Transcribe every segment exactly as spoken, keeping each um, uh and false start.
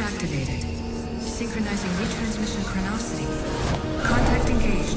Switch activated. Synchronizing retransmission chronicity. Contact engaged.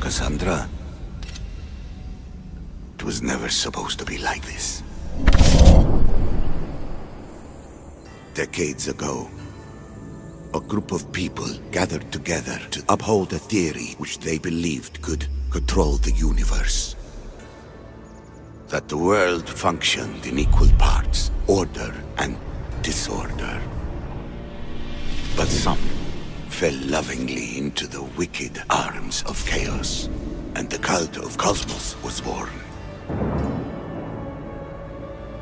Cassandra, it was never supposed to be like this. Decades ago, a group of people gathered together to uphold a theory which they believed could control the universe. That the world functioned in equal parts, order and disorder. But some fell lovingly into the wicked arms of Chaos, and the Cult of Cosmos was born.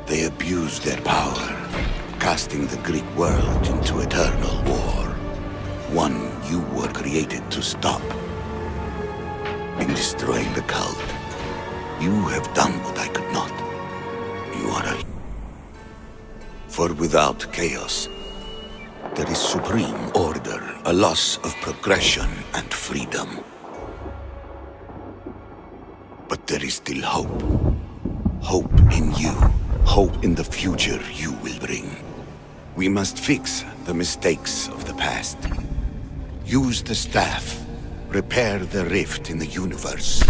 They abused their power, casting the Greek world into eternal war, one you were created to stop. In destroying the cult, you have done what I could not. You are a... For without Chaos, there is supreme order, a loss of progression and freedom. But there is still hope. Hope in you. Hope in the future you will bring. We must fix the mistakes of the past. Use the staff Repair the rift in the universe.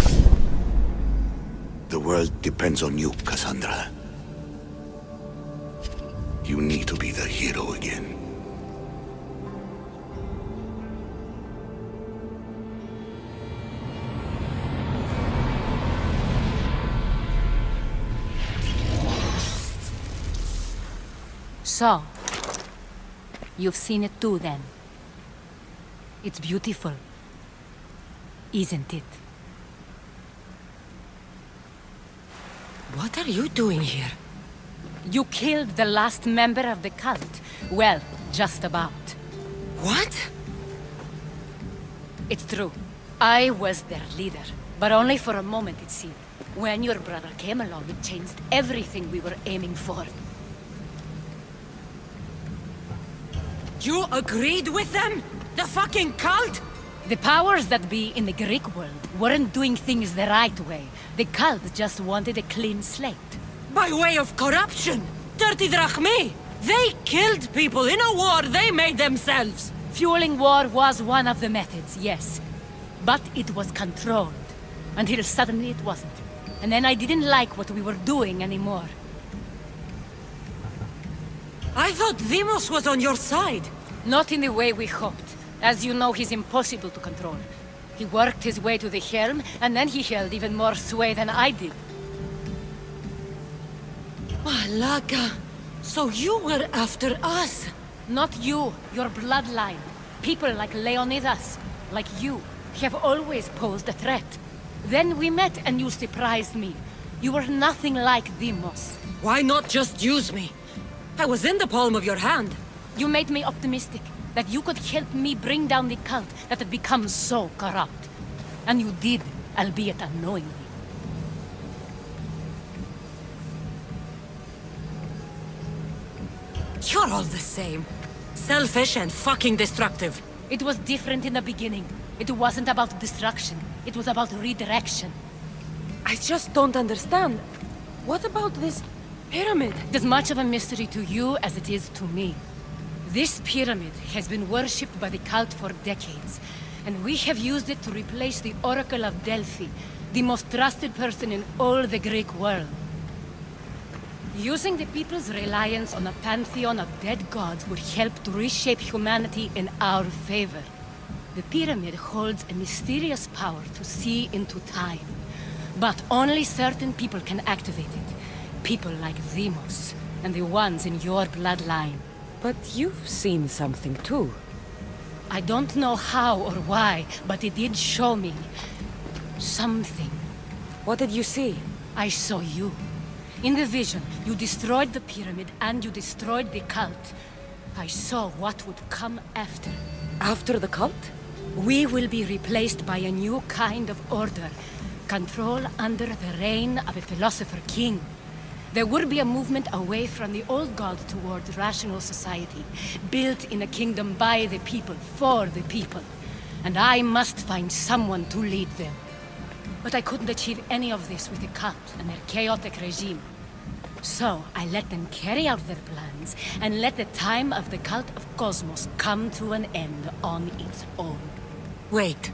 The world depends on you, Cassandra. You need to be the hero again. So, you've seen it too then. It's beautiful, isn't it? What are you doing here? You killed the last member of the cult. Well, just about. What? It's true. I was their leader, but only for a moment it seemed. When your brother came along, it changed everything we were aiming for. You agreed with them? The fucking cult? The powers that be in the Greek world weren't doing things the right way. The cult just wanted a clean slate. By way of corruption! Dirty drachmae! They killed people in a war they made themselves! Fueling war was one of the methods, yes. But it was controlled. Until suddenly it wasn't. And then I didn't like what we were doing anymore. I thought Vimos was on your side. Not in the way we hoped. As you know, he's impossible to control. He worked his way to the helm, and then he held even more sway than I did. Malaka, so you were after us? Not you, your bloodline. People like Leonidas, like you, have always posed a threat. Then we met and you surprised me. You were nothing like Deimos. Why not just use me? I was in the palm of your hand. You made me optimistic. That you could help me bring down the cult that had become so corrupt. And you did, albeit unknowingly. You're all the same. Selfish and fucking destructive. It was different in the beginning. It wasn't about destruction. It was about redirection. I just don't understand. What about this pyramid? It's as much of a mystery to you as it is to me. This pyramid has been worshipped by the cult for decades, and we have used it to replace the Oracle of Delphi, the most trusted person in all the Greek world. Using the people's reliance on a pantheon of dead gods would help to reshape humanity in our favor. The pyramid holds a mysterious power to see into time, but only certain people can activate it. People like Deimos, and the ones in your bloodline. But you've seen something, too. I don't know how or why, but it did show me something. What did you see? I saw you. In the vision, you destroyed the pyramid and you destroyed the cult. I saw what would come after. After the cult? We will be replaced by a new kind of order. Control under the reign of a philosopher king. There would be a movement away from the old gods towards rational society, built in a kingdom by the people, for the people. And I must find someone to lead them. But I couldn't achieve any of this with the cult and their chaotic regime. So I let them carry out their plans and let the time of the Cult of Cosmos come to an end on its own. Wait.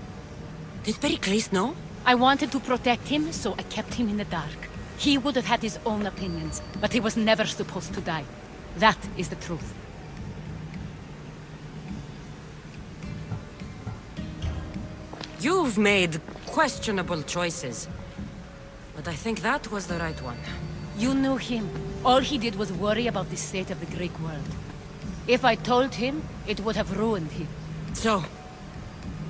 Did Pericles know? I wanted to protect him, so I kept him in the dark. He would have had his own opinions, but he was never supposed to die. That is the truth. You've made questionable choices, but I think that was the right one. You knew him. All he did was worry about the state of the Greek world. If I told him, it would have ruined him. So,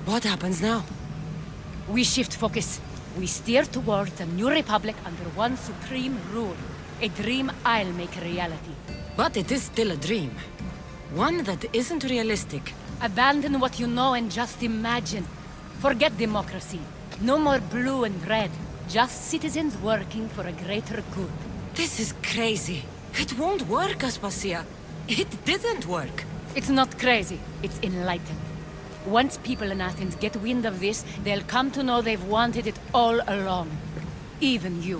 what happens now? We shift focus. We steer towards a new republic under one supreme rule. A dream I'll make reality. But it is still a dream. One that isn't realistic. Abandon what you know and just imagine. Forget democracy. No more blue and red. Just citizens working for a greater good. This is crazy. It won't work, Aspasia. It didn't work. It's not crazy. It's enlightened. Once people in Athens get wind of this, they'll come to know they've wanted it all along. Even you.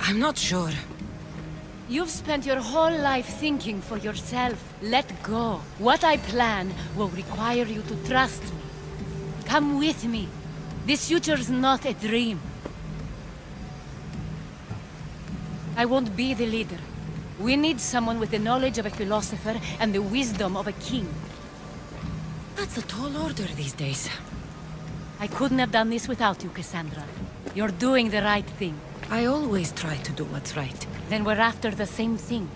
I'm not sure. You've spent your whole life thinking for yourself. Let go. What I plan will require you to trust me. Come with me. This future's not a dream. I won't be the leader. We need someone with the knowledge of a philosopher and the wisdom of a king. That's a tall order these days. I couldn't have done this without you, Cassandra. You're doing the right thing. I always try to do what's right. Then we're after the same thing.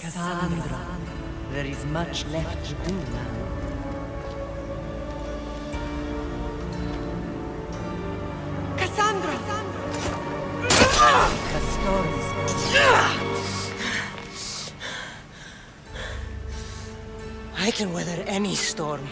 Cassandra, there is much left to do now. Cassandra! Castoris. I can weather any storm.